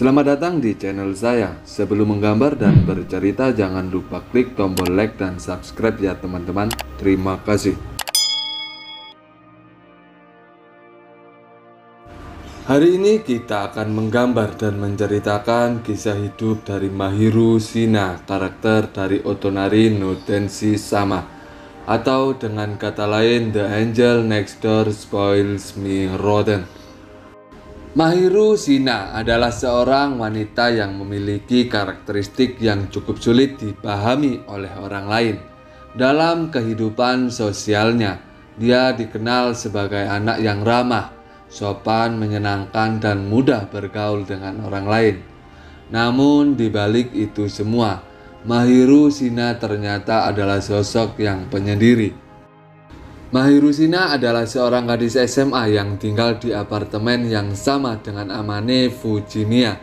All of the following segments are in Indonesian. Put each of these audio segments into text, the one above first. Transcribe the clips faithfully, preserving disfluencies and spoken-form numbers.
Selamat datang di channel saya. Sebelum menggambar dan bercerita, jangan lupa klik tombol like dan subscribe ya teman-teman. Terima kasih. Hari ini kita akan menggambar dan menceritakan kisah hidup dari Mahiru Shiina, karakter dari Otonari no Tenshi-sama, atau dengan kata lain The Angel Next Door Spoils Me Rotten. Mahiru Shiina adalah seorang wanita yang memiliki karakteristik yang cukup sulit dipahami oleh orang lain. Dalam kehidupan sosialnya, dia dikenal sebagai anak yang ramah, sopan, menyenangkan, dan mudah bergaul dengan orang lain. Namun dibalik itu semua, Mahiru Shiina ternyata adalah sosok yang penyendiri. Mahiru Shiina adalah seorang gadis S M A yang tinggal di apartemen yang sama dengan Amane Fujimiya.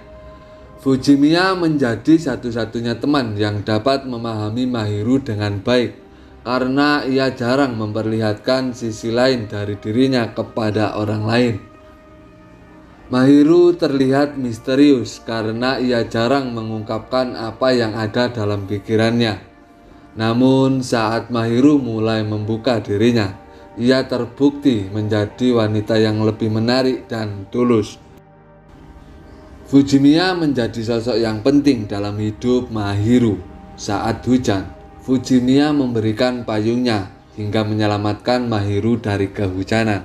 Fujimiya menjadi satu-satunya teman yang dapat memahami Mahiru dengan baik, karena ia jarang memperlihatkan sisi lain dari dirinya kepada orang lain. Mahiru terlihat misterius karena ia jarang mengungkapkan apa yang ada dalam pikirannya. Namun saat Mahiru mulai membuka dirinya, ia terbukti menjadi wanita yang lebih menarik dan tulus. Fujimiya menjadi sosok yang penting dalam hidup Mahiru. Saat hujan, Fujimiya memberikan payungnya hingga menyelamatkan Mahiru dari kehujanan.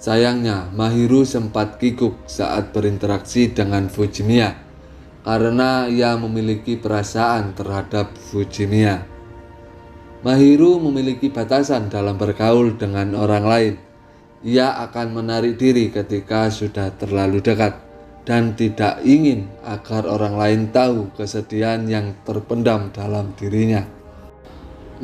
Sayangnya, Mahiru sempat kikuk saat berinteraksi dengan Fujimiya karena ia memiliki perasaan terhadap Fujimiya. Mahiru memiliki batasan dalam bergaul dengan orang lain. Ia akan menarik diri ketika sudah terlalu dekat dan tidak ingin agar orang lain tahu kesedihan yang terpendam dalam dirinya.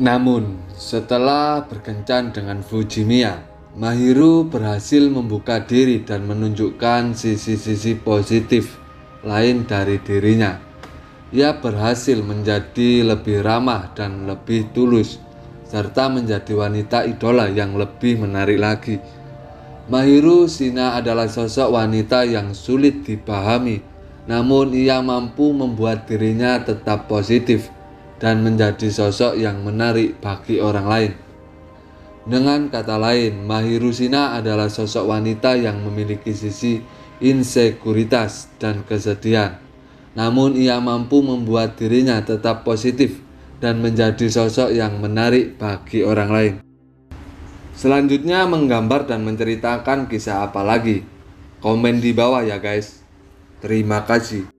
Namun, setelah berkencan dengan Fujimiya, Mahiru berhasil membuka diri dan menunjukkan sisi-sisi positif lain dari dirinya. Ia berhasil menjadi lebih ramah dan lebih tulus, serta menjadi wanita idola yang lebih menarik lagi. Mahiru Shiina adalah sosok wanita yang sulit dipahami, namun ia mampu membuat dirinya tetap positif dan menjadi sosok yang menarik bagi orang lain. Dengan kata lain, Mahiru Shiina adalah sosok wanita yang memiliki sisi insekuritas dan kesedihan. Namun ia mampu membuat dirinya tetap positif dan menjadi sosok yang menarik bagi orang lain. Selanjutnya menggambar dan menceritakan kisah apa lagi? Komen di bawah ya guys. Terima kasih.